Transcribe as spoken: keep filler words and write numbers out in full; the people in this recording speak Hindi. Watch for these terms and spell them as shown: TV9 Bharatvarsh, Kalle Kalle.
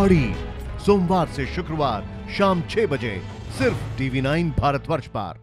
अड़ी सोमवार से शुक्रवार शाम छह बजे सिर्फ टीवी नाइन भारतवर्ष पर।